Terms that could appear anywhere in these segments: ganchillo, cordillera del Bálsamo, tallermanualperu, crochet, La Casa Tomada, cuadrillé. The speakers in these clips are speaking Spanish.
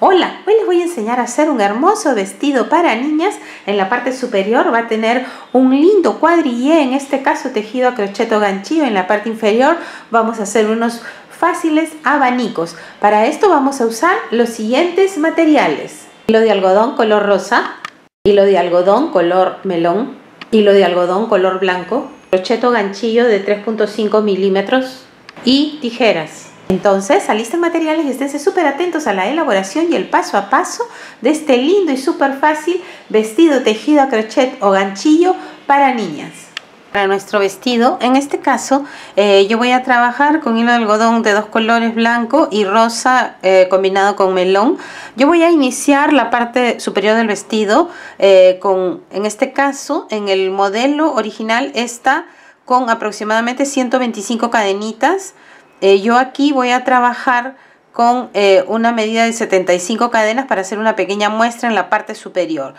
Hola, hoy les voy a enseñar a hacer un hermoso vestido para niñas. En la parte superior va a tener un lindo cuadrillé, en este caso tejido a crochet o ganchillo. En la parte inferior vamos a hacer unos fáciles abanicos. Para esto vamos a usar los siguientes materiales: hilo de algodón color rosa, hilo de algodón color melón, hilo de algodón color blanco, crochet o ganchillo de 3.5 milímetros y tijeras. Entonces, alisten materiales y esténse súper atentos a la elaboración y el paso a paso de este lindo y súper fácil vestido tejido a crochet o ganchillo para niñas. Para nuestro vestido, en este caso, yo voy a trabajar con hilo de algodón de dos colores, blanco y rosa, combinado con melón. Yo voy a iniciar la parte superior del vestido en este caso, en el modelo original está con aproximadamente 125 cadenitas. Yo aquí voy a trabajar con una medida de 75 cadenas para hacer una pequeña muestra en la parte superior.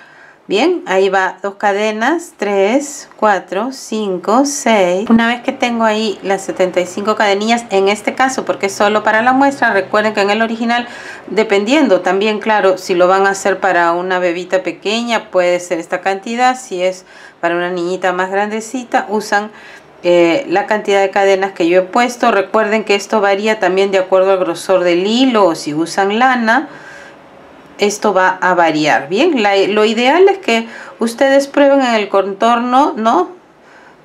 Bien, ahí va 2 cadenas, 3, 4, 5, 6. Una vez que tengo ahí las 75 cadenillas, en este caso, porque es solo para la muestra, recuerden que en el original, dependiendo también, claro, si lo van a hacer para una bebita pequeña, puede ser esta cantidad. Si es para una niñita más grandecita, usan la cantidad de cadenas que yo he puesto. Recuerden que esto varía también de acuerdo al grosor del hilo, o si usan lana esto va a variar. Bien, lo ideal es que ustedes prueben en el contorno, ¿no?,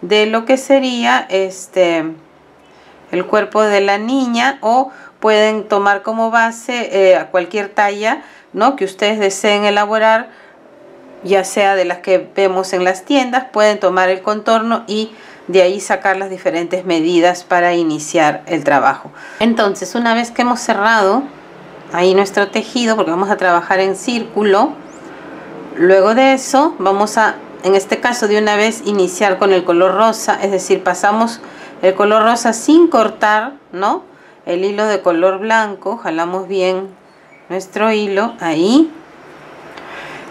de lo que sería el cuerpo de la niña, o pueden tomar como base a cualquier talla, ¿no?, que ustedes deseen elaborar, ya sea de las que vemos en las tiendas. Pueden tomar el contorno y de ahí sacar las diferentes medidas para iniciar el trabajo. Entonces, una vez que hemos cerrado ahí nuestro tejido, porque vamos a trabajar en círculo, luego de eso vamos a, en este caso, de una vez iniciar con el color rosa, es decir, pasamos el color rosa sin cortar, ¿no?, el hilo de color blanco, jalamos bien nuestro hilo ahí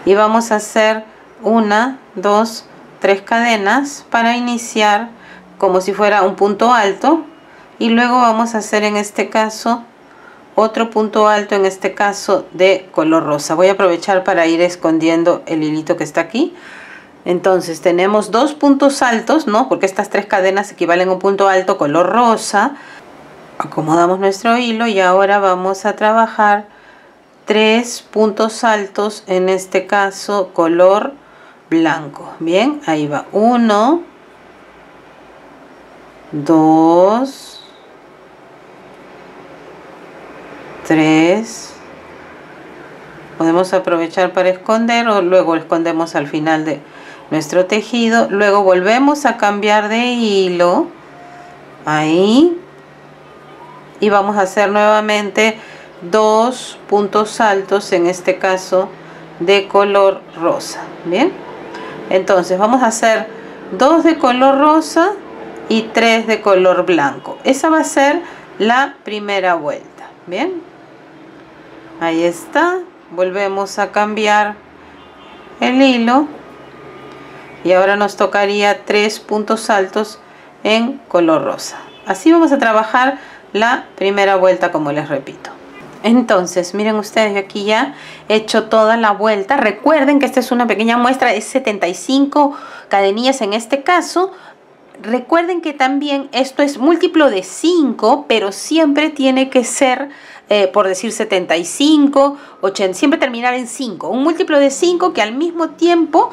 y vamos a hacer 1, 2, 3 cadenas para iniciar como si fuera un punto alto, y luego vamos a hacer, en este caso, otro punto alto, en este caso de color rosa. Voy a aprovechar para ir escondiendo el hilito que está aquí. Entonces tenemos 2 puntos altos, ¿no?, porque estas 3 cadenas equivalen a un punto alto color rosa. Acomodamos nuestro hilo y ahora vamos a trabajar 3 puntos altos, en este caso color blanco. Bien, ahí va 1, 2, 3. Podemos aprovechar para esconder, o luego escondemos al final de nuestro tejido. Luego volvemos a cambiar de hilo ahí y vamos a hacer nuevamente 2 puntos altos, en este caso de color rosa. Bien, entonces vamos a hacer 2 de color rosa y 3 de color blanco. Esa va a ser la primera vuelta. Bien, ahí está. Volvemos a cambiar el hilo y ahora nos tocaría 3 puntos altos en color rosa. Así vamos a trabajar la primera vuelta, como les repito. Entonces, miren ustedes, yo aquí ya he hecho toda la vuelta. Recuerden que esta es una pequeña muestra, es 75 cadenillas en este caso. Recuerden que también esto es múltiplo de 5, pero siempre tiene que ser, por decir 75, 80, siempre terminar en 5. Un múltiplo de 5 que al mismo tiempo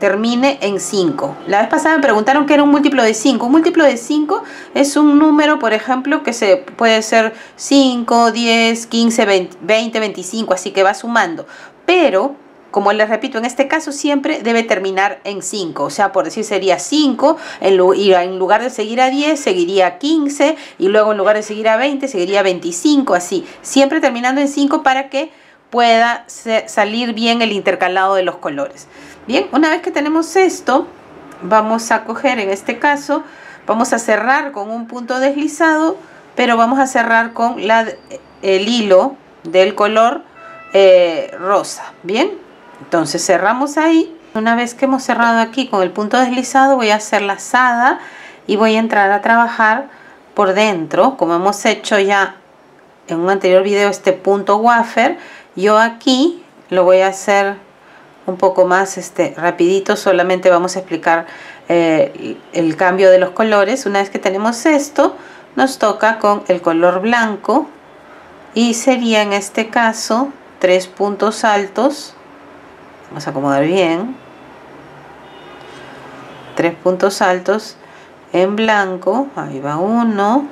termine en 5. La vez pasada me preguntaron qué era un múltiplo de 5. Un múltiplo de 5 es un número, por ejemplo, que se puede ser 5, 10, 15, 20, 25, así que va sumando. Pero, como les repito, en este caso siempre debe terminar en 5. O sea, por decir, sería 5, y en lugar de seguir a 10, seguiría a 15, y luego en lugar de seguir a 20, seguiría a 25, así. Siempre terminando en 5 para que pueda salir bien el intercalado de los colores. Bien, una vez que tenemos esto, vamos a coger, en este caso, vamos a cerrar con un punto deslizado, pero vamos a cerrar con el hilo del color rosa. Bien, entonces cerramos ahí. Una vez que hemos cerrado aquí con el punto deslizado, voy a hacer lazada y voy a entrar a trabajar por dentro, como hemos hecho ya en un anterior video, este punto wafer. Yo aquí lo voy a hacer un poco más rapidito, solamente vamos a explicar el cambio de los colores. Una vez que tenemos esto, nos toca con el color blanco y sería en este caso 3 puntos altos. Vamos a acomodar bien. 3 puntos altos en blanco, ahí va 1,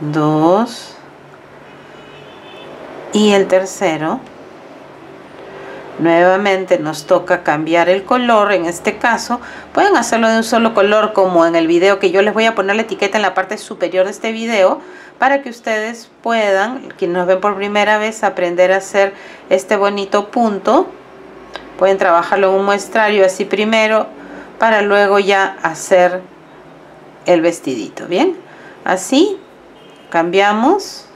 2 y el tercero. Nuevamente nos toca cambiar el color. En este caso pueden hacerlo de un solo color, como en el video que yo les voy a poner la etiqueta en la parte superior de este video, para que ustedes puedan, quienes nos ven por primera vez, aprender a hacer este bonito punto. Pueden trabajarlo en un muestrario así primero, para luego ya hacer el vestidito. Bien, así cambiamos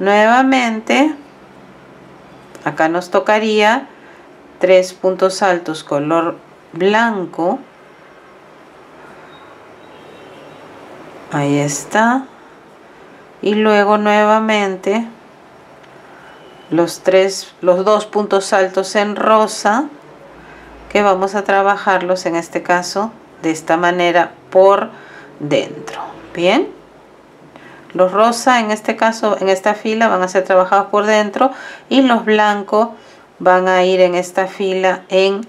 nuevamente. Acá nos tocaría 3 puntos altos color blanco. Ahí está. Y luego nuevamente los dos puntos altos en rosa, que vamos a trabajarlos en este caso de esta manera por dentro. Bien, los rosa en este caso, en esta fila, van a ser trabajados por dentro, y los blancos van a ir en esta fila en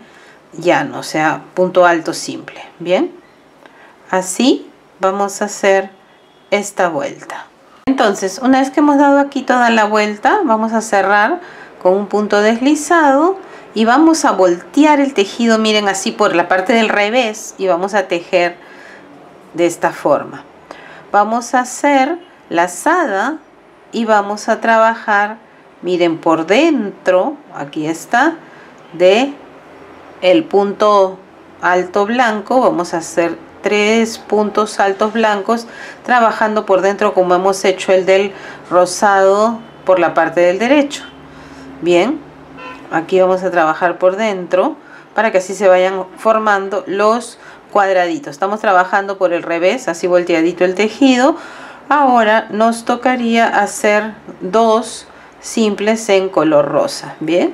llano, o sea, punto alto simple. Bien, así vamos a hacer esta vuelta. Entonces, una vez que hemos dado aquí toda la vuelta, vamos a cerrar con un punto deslizado y vamos a voltear el tejido, miren, así por la parte del revés, y vamos a tejer de esta forma. Vamos a hacer lazada y vamos a trabajar, miren, por dentro, aquí está, de el punto alto blanco. Vamos a hacer 3 puntos altos blancos, trabajando por dentro como hemos hecho el del rosado por la parte del derecho. Bien, aquí vamos a trabajar por dentro para que así se vayan formando los cuadraditos. Estamos trabajando por el revés, así volteadito el tejido. Ahora nos tocaría hacer 2 simples en color rosa. Bien,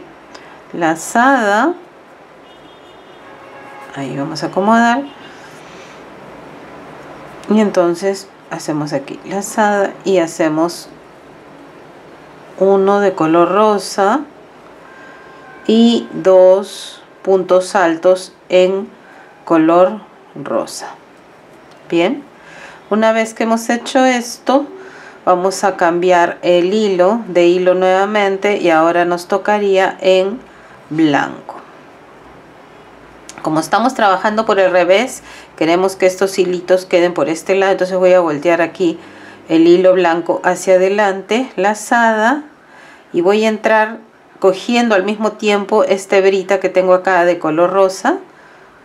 lazada, ahí vamos a acomodar. Y entonces hacemos aquí lazada y hacemos uno de color rosa y 2 puntos altos en color rosa. Bien, una vez que hemos hecho esto, vamos a cambiar el hilo de hilo nuevamente, y ahora nos tocaría en blanco. Como estamos trabajando por el revés, queremos que estos hilitos queden por este lado, entonces voy a voltear aquí el hilo blanco hacia adelante, lazada, y voy a entrar cogiendo al mismo tiempo esta hebrita que tengo acá de color rosa.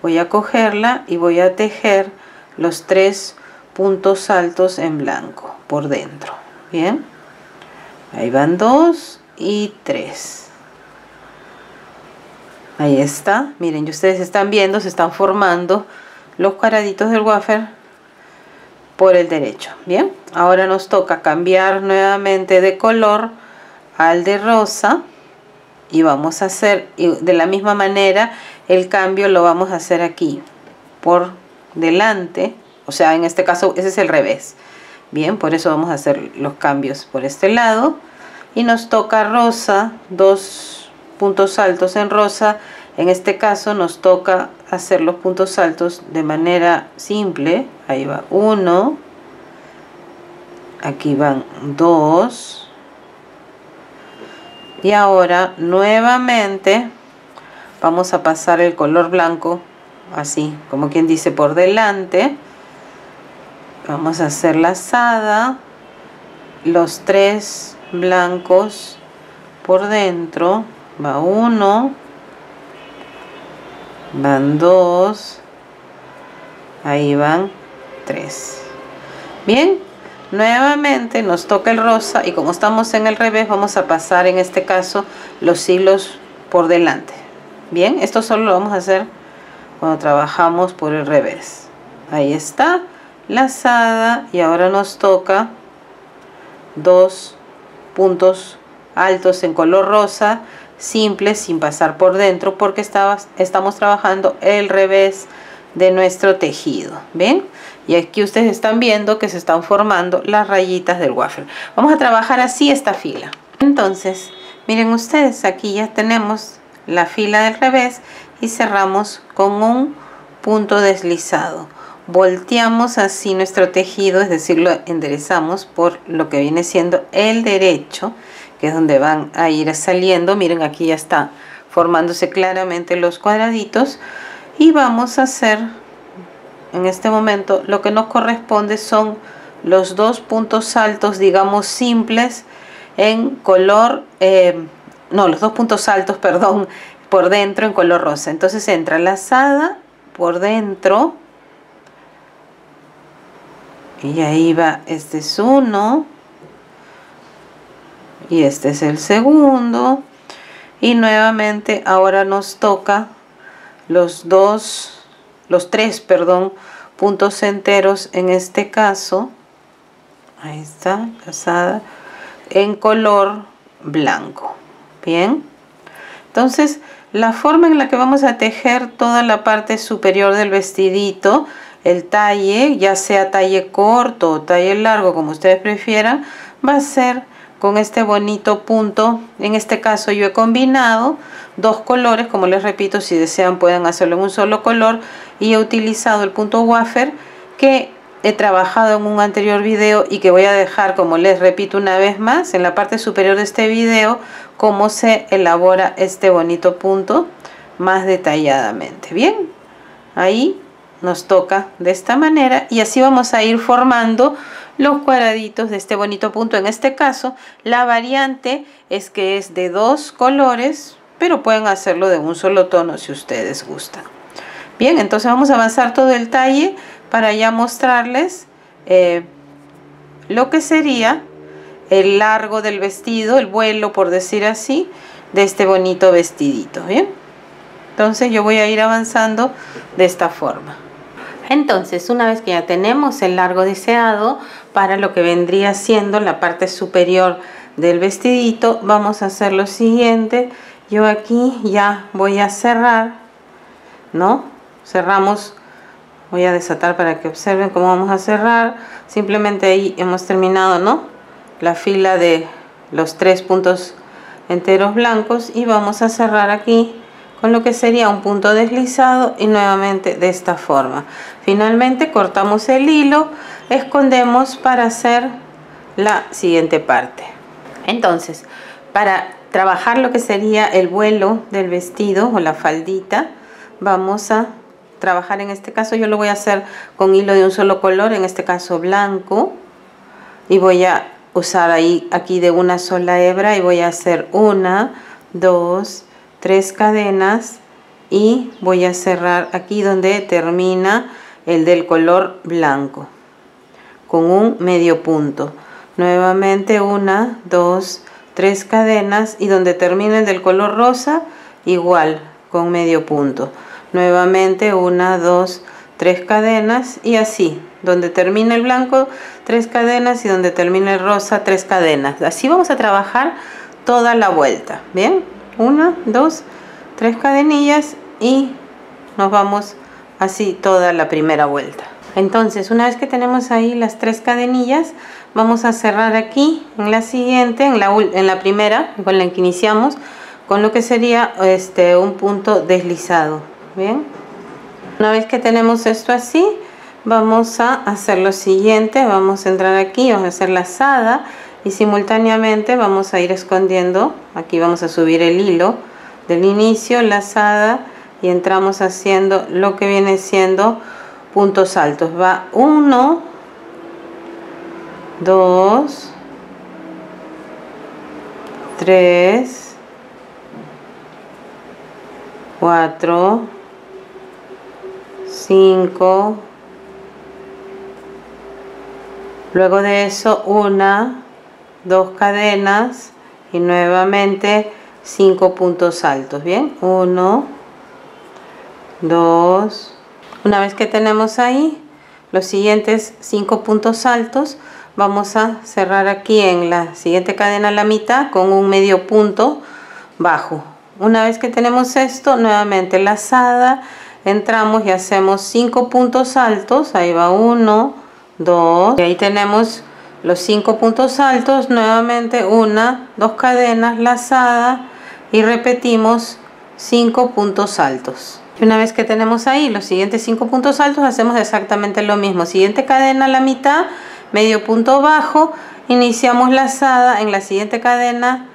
Voy a cogerla y voy a tejer los 3 puntos altos en blanco por dentro. Bien, ahí van 2 y 3. Ahí está, miren, y ustedes están viendo, se están formando los cuadraditos del wafer por el derecho. Bien, ahora nos toca cambiar nuevamente de color al de rosa, y vamos a hacer de la misma manera el cambio. Lo vamos a hacer aquí por delante, o sea, en este caso ese es el revés. Bien, por eso vamos a hacer los cambios por este lado, y nos toca rosa, 2 puntos altos en rosa. En este caso nos toca hacer los puntos altos de manera simple. Ahí va 1, aquí van 2, y ahora nuevamente vamos a pasar el color blanco así, como quien dice, por delante. Vamos a hacer lazada, los 3 blancos por dentro. Va 1, van 2, ahí van 3. Bien, nuevamente nos toca el rosa, y como estamos en el revés, vamos a pasar en este caso los hilos por delante. Bien, esto solo lo vamos a hacer cuando trabajamos por el revés. Ahí está, lazada, y ahora nos toca dos puntos altos en color rosa, simples, sin pasar por dentro, porque estamos trabajando el revés de nuestro tejido. ¿Ven? Y aquí ustedes están viendo que se están formando las rayitas del waffle. Vamos a trabajar así esta fila. Entonces, miren ustedes, aquí ya tenemos la fila del revés y cerramos con un punto deslizado. Volteamos así nuestro tejido, es decir, lo enderezamos por lo que viene siendo el derecho, que es donde van a ir saliendo. Miren, aquí ya está formándose claramente los cuadraditos. Y vamos a hacer en este momento lo que nos corresponde son los dos puntos altos, digamos simples, en color los dos puntos altos, perdón, por dentro en color rosa. Entonces entra lazada por dentro y ahí va, este es uno y este es el segundo, y nuevamente ahora nos toca los tres puntos enteros, en este caso ahí está lazada en color blanco. Bien, entonces la forma en la que vamos a tejer toda la parte superior del vestidito, el talle, ya sea talle corto o talle largo, como ustedes prefieran, va a ser con este bonito punto. En este caso yo he combinado dos colores, como les repito, si desean pueden hacerlo en un solo color, y he utilizado el punto wafer que he trabajado en un anterior video y que voy a dejar, como les repito una vez más, en la parte superior de este video, cómo se elabora este bonito punto más detalladamente. Bien, ahí nos toca de esta manera y así vamos a ir formando los cuadraditos de este bonito punto. En este caso la variante es que es de dos colores, pero pueden hacerlo de un solo tono si ustedes gustan. Bien, entonces vamos a avanzar todo el talle para ya mostrarles lo que sería el largo del vestido, el vuelo, por decir así, de este bonito vestidito. Bien, entonces yo voy a ir avanzando de esta forma. Entonces, una vez que ya tenemos el largo deseado para lo que vendría siendo la parte superior del vestidito, vamos a hacer lo siguiente. Yo aquí ya voy a cerrar, ¿no? Cerramos, voy a desatar para que observen cómo vamos a cerrar. Simplemente ahí hemos terminado, ¿no?, la fila de los tres puntos enteros blancos, y vamos a cerrar aquí con lo que sería un punto deslizado y nuevamente de esta forma. Finalmente cortamos el hilo, escondemos para hacer la siguiente parte. Entonces, para trabajar lo que sería el vuelo del vestido o la faldita, vamos a trabajar, en este caso yo lo voy a hacer con hilo de un solo color, en este caso blanco, y voy a usar aquí de una sola hebra, y voy a hacer una, dos, tres cadenas, y voy a cerrar aquí donde termina el del color blanco con un medio punto. Nuevamente una, dos, tres cadenas, y donde termina el del color rosa igual con medio punto. Nuevamente una, dos, tres cadenas, y así donde termina el blanco tres cadenas, y donde termina el rosa tres cadenas. Así vamos a trabajar toda la vuelta. Bien, una, dos, tres cadenillas, y nos vamos así toda la primera vuelta. Entonces, una vez que tenemos ahí las tres cadenillas, vamos a cerrar aquí en la siguiente, en la primera con la que iniciamos, con lo que sería un punto deslizado. Bien, una vez que tenemos esto así, vamos a hacer lo siguiente. Vamos a entrar aquí, vamos a hacer lazada, y simultáneamente vamos a ir escondiendo. Aquí vamos a subir el hilo del inicio, lazada, y entramos haciendo lo que viene siendo puntos altos. Va 1, 2, 3, 4, 5, luego de eso una, dos cadenas, y nuevamente cinco puntos altos. Bien, uno, dos. Una vez que tenemos ahí los siguientes cinco puntos altos, vamos a cerrar aquí en la siguiente cadena a la mitad con un medio punto bajo. Una vez que tenemos esto, nuevamente lazada, entramos y hacemos 5 puntos altos. Ahí va 1, 2, y ahí tenemos los 5 puntos altos, nuevamente una, dos cadenas lazadas y repetimos 5 puntos altos. Una vez que tenemos ahí los siguientes 5 puntos altos, hacemos exactamente lo mismo. Siguiente cadena a la mitad, medio punto bajo, iniciamos lazada en la siguiente cadena,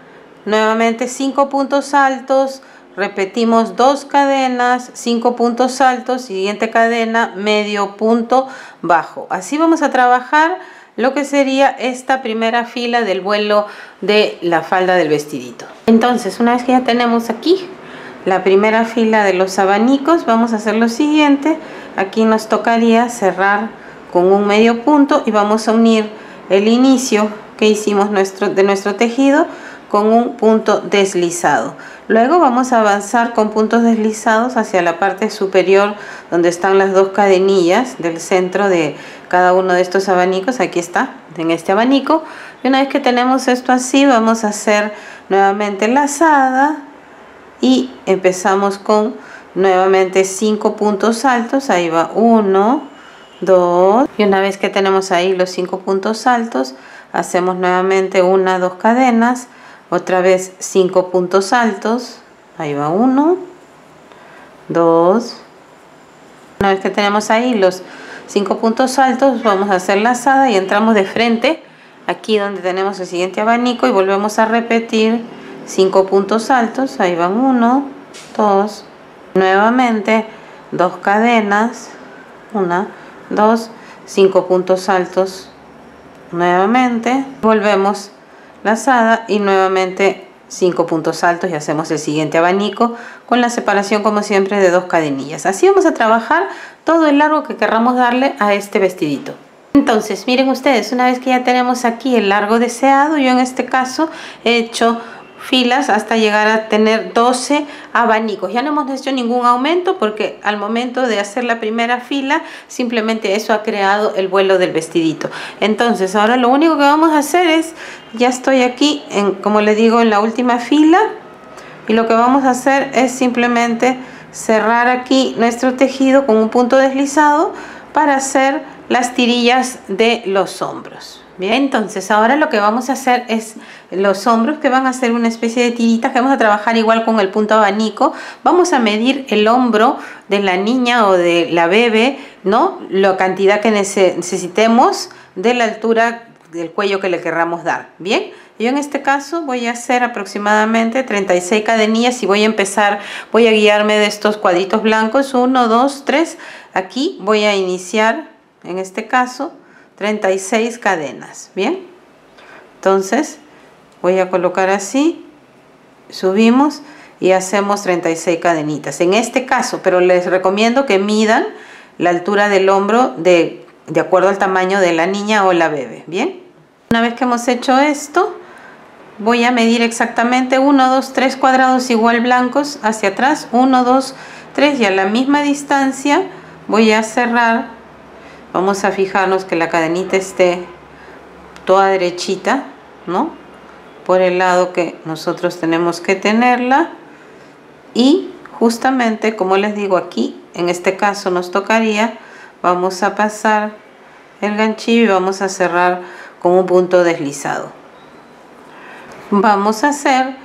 nuevamente 5 puntos altos, repetimos 2 cadenas, 5 puntos altos, siguiente cadena, medio punto bajo. Así vamos a trabajar lo que sería esta primera fila del vuelo de la falda del vestidito. Entonces, una vez que ya tenemos aquí la primera fila de los abanicos, vamos a hacer lo siguiente. Aquí nos tocaría cerrar con un medio punto y vamos a unir el inicio que hicimos de nuestro tejido con un punto deslizado. Luego vamos a avanzar con puntos deslizados hacia la parte superior donde están las dos cadenillas del centro de cada uno de estos abanicos. Aquí está, en este abanico. Y una vez que tenemos esto así, vamos a hacer nuevamente lazada y empezamos con nuevamente 5 puntos altos. Ahí va 1, 2, y una vez que tenemos ahí los 5 puntos altos, hacemos nuevamente una, dos cadenas, otra vez 5 puntos altos. Ahí va 1, 2, una vez que tenemos ahí los 5 puntos altos, vamos a hacer lazada y entramos de frente aquí donde tenemos el siguiente abanico y volvemos a repetir 5 puntos altos. Ahí van 1, 2, nuevamente 2 cadenas, 1, 2, 5 puntos altos, nuevamente volvemos lazada y nuevamente 5 puntos altos y hacemos el siguiente abanico con la separación, como siempre, de 2 cadenillas. Así vamos a trabajar todo el largo que querramos darle a este vestidito. Entonces, miren ustedes, una vez que ya tenemos aquí el largo deseado, yo en este caso he hecho filas hasta llegar a tener 12 abanicos. Ya no hemos hecho ningún aumento porque al momento de hacer la primera fila simplemente eso ha creado el vuelo del vestidito. Entonces ahora lo único que vamos a hacer es, ya estoy aquí en, como les digo, en la última fila, y lo que vamos a hacer es simplemente cerrar aquí nuestro tejido con un punto deslizado para hacer las tirillas de los hombros. Bien, entonces ahora lo que vamos a hacer es los hombros, que van a ser una especie de tiritas que vamos a trabajar igual con el punto abanico. Vamos a medir el hombro de la niña o de la bebé, ¿no? La cantidad que necesitemos de la altura del cuello que le querramos dar. Bien, yo en este caso voy a hacer aproximadamente 36 cadenillas y voy a empezar, voy a guiarme de estos cuadritos blancos, 1, 2, 3, aquí voy a iniciar en este caso 36 cadenas. Bien, entonces voy a colocar así, subimos y hacemos 36 cadenitas en este caso, pero les recomiendo que midan la altura del hombro de acuerdo al tamaño de la niña o la bebé. Bien, una vez que hemos hecho esto, voy a medir exactamente 1, 2, 3 cuadrados igual blancos hacia atrás, 1, 2, 3, y a la misma distancia voy a cerrar. Vamos a fijarnos que la cadenita esté toda derechita, ¿no? Por el lado que nosotros tenemos que tenerla. Y justamente, como les digo, aquí, en este caso nos tocaría, vamos a pasar el ganchillo y vamos a cerrar con un punto deslizado. Vamos a hacer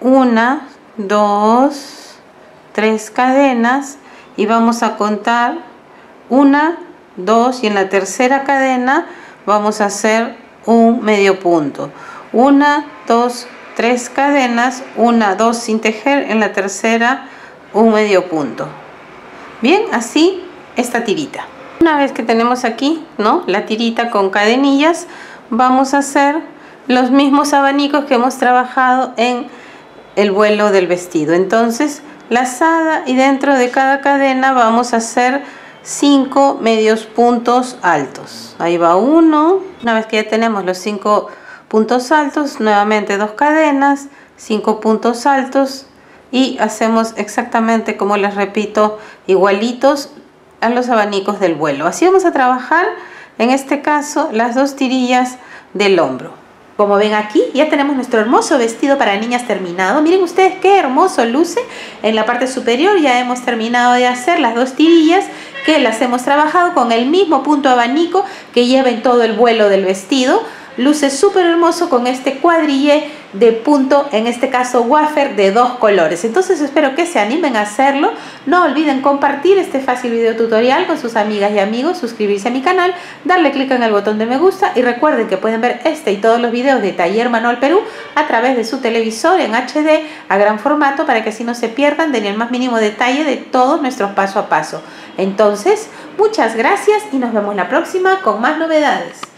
una, dos, tres cadenas y vamos a contar una, dos, y en la tercera cadena vamos a hacer un medio punto, una, dos, tres cadenas, una, dos sin tejer, en la tercera un medio punto. Bien, así esta tirita. Una vez que tenemos aquí, ¿no?, la tirita con cadenillas, vamos a hacer los mismos abanicos que hemos trabajado en el vuelo del vestido. Entonces, lazada, y dentro de cada cadena vamos a hacer 5 medios puntos altos. Ahí va 1, una vez que ya tenemos los 5 puntos altos, nuevamente 2 cadenas, 5 puntos altos, y hacemos exactamente, como les repito, igualitos a los abanicos del vuelo. Así vamos a trabajar en este caso las dos tirillas del hombro. Como ven aquí, ya tenemos nuestro hermoso vestido para niñas terminado. Miren ustedes qué hermoso luce. En la parte superior ya hemos terminado de hacer las dos tirillas que las hemos trabajado con el mismo punto abanico que lleva en todo el vuelo del vestido. Luce súper hermoso con este cuadrillé de punto, en este caso wafer, de dos colores. Entonces espero que se animen a hacerlo. No olviden compartir este fácil video tutorial con sus amigas y amigos, suscribirse a mi canal, darle clic en el botón de me gusta y recuerden que pueden ver este y todos los videos de Taller Manual Perú a través de su televisor en HD a gran formato, para que así no se pierdan de ni el más mínimo detalle de todos nuestros paso a paso. Entonces, muchas gracias y nos vemos la próxima con más novedades.